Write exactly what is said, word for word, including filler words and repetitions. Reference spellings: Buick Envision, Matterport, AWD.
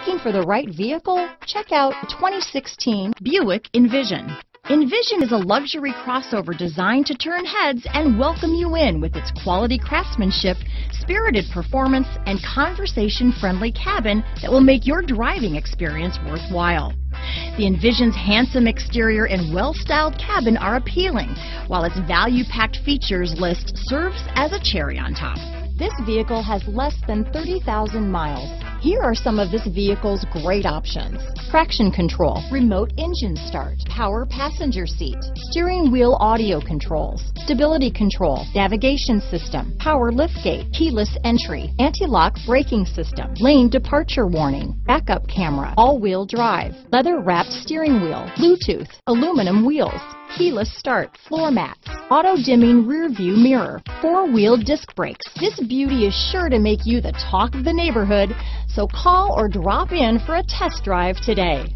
Looking for the right vehicle? Check out twenty sixteen Buick Envision. Envision is a luxury crossover designed to turn heads and welcome you in with its quality craftsmanship, spirited performance, and conversation-friendly cabin that will make your driving experience worthwhile. The Envision's handsome exterior and well-styled cabin are appealing, while its value-packed features list serves as a cherry on top. This vehicle has less than thirty thousand miles. Here are some of this vehicle's great options: traction control, remote engine start, power passenger seat, steering wheel audio controls, stability control, navigation system, power liftgate, keyless entry, anti-lock braking system, lane departure warning, backup camera, all-wheel drive, leather-wrapped steering wheel, Bluetooth, aluminum wheels, keyless start, floor mats, auto-dimming rear-view mirror, four-wheel disc brakes. This beauty is sure to make you the talk of the neighborhood, so call or drop in for a test drive today.